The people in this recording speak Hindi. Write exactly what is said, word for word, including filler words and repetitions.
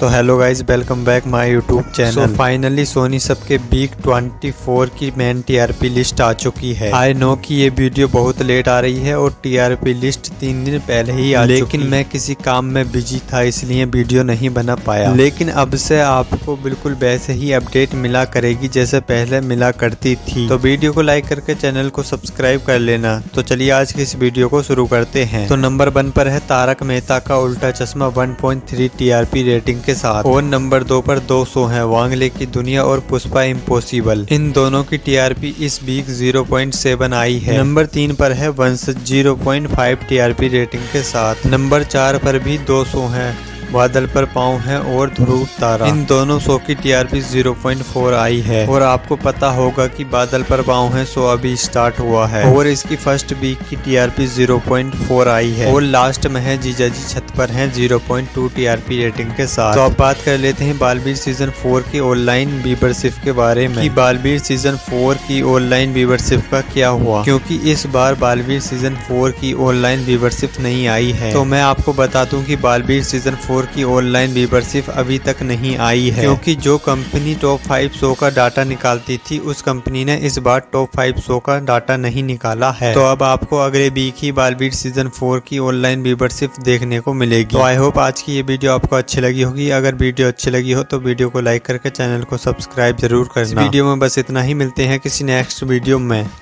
तो hello guys, welcome back my YouTube channel. Finally Sony SAB के वीक चौबीस की मेन टीआरपी लिस्ट आ चुकी है। आई नो कि ये वीडियो बहुत लेट आ रही है और टीआरपी लिस्ट तीन दिन पहले ही आ चुकी है, लेकिन मैं किसी काम में बिजी था इसलिए वीडियो नहीं बना पाया। लेकिन अब से आपको बिल्कुल वैसे ही अपडेट मिला करेगी जैसे पहले मिला करती थी। तो वीडियो को लाइक करके चैनल को सब्सक्राइब कर लेना। तो चलिए आज की इस वीडियो को शुरू करते हैं। तो नंबर वन पर है Tarak Mehta ka Ooltah Chashmah one point three TRP rating के साथ, और नंबर दो पर दो सौ है वांगले की दुनिया और पुष्पा इम्पॉसिबल। इन दोनों की टीआरपी इस वीक ज़ीरो पॉइंट सेवन आई है। नंबर तीन पर है Vanshaj zero point five TRP rating के साथ। नंबर चार पर भी दो सौ है बादल पर पाँव है और ध्रुव तारा। इन दोनों शो की टीआरपी ज़ीरो पॉइंट फोर आई है। और आपको पता होगा कि बादल पर पाँव है शो अभी स्टार्ट हुआ है और इसकी फर्स्ट वीक की टीआरपी ज़ीरो पॉइंट फोर आई है। और लास्ट में है Jijaji Chhat Par Hai zero point two TRP rating के साथ। तो अब बात कर लेते हैं बालवीर सीजन फोर की ऑनलाइन व्यूवरशिप के बारे में कि बालवीर सीजन फोर की ऑनलाइन व्यूवरशिप का क्या हुआ, क्योंकि इस बार बालवीर सीजन फोर की ऑनलाइन व्यूवरशिप नहीं आई है। तो मैं आपको बता दूं कि बालवीर सीजन फोर की ऑनलाइन व्यूवरशिप अभी तक नहीं आई है, क्योंकि जो कंपनी टॉप फाइव शो का डाटा निकालती थी उस कंपनी ने इस बार टॉप फाइव शो का डाटा नहीं निकाला है। तो अब आपको अगले वीक ही बालवीर सीजन फोर की ऑनलाइन व्यूवरशिप देखने को मिलेगी। तो आई होप आज की ये वीडियो आपको अच्छी लगी होगी। अगर वीडियो अच्छी लगी हो तो वीडियो को लाइक करके चैनल को सब्सक्राइब जरूर करना। वीडियो में बस इतना ही, मिलते हैं किसी नेक्स्ट वीडियो में।